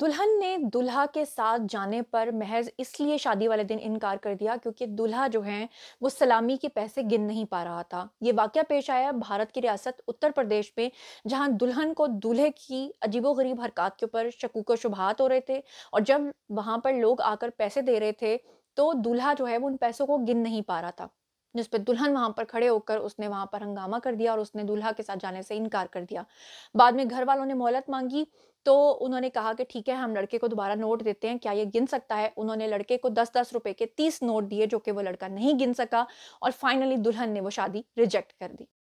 दुल्हन ने दुल्हा के साथ जाने पर महज इसलिए शादी वाले दिन इनकार कर दिया क्योंकि दुल्हा जो है वो सलामी के पैसे गिन नहीं पा रहा था। ये वाकया पेश आया भारत की रियासत उत्तर प्रदेश में, जहां दुल्हन को दूल्हे की अजीबोगरीब हरकत के ऊपर शकूक शुबहात हो रहे थे और जब वहां पर लोग आकर पैसे दे रहे थे तो दूल्हा जो है वो उन पैसों को गिन नहीं पा रहा था, जिस पर दुल्हन वहां पर खड़े होकर उसने वहां पर हंगामा कर दिया और उसने दूल्हा के साथ जाने से इनकार कर दिया। बाद में घर वालों ने मोहलत मांगी तो उन्होंने कहा कि ठीक है, हम लड़के को दोबारा नोट देते हैं, क्या ये गिन सकता है। उन्होंने लड़के को 10-10 रुपए के 30 नोट दिए जो कि वो लड़का नहीं गिन सका और फाइनली दुल्हन ने वो शादी रिजेक्ट कर दी।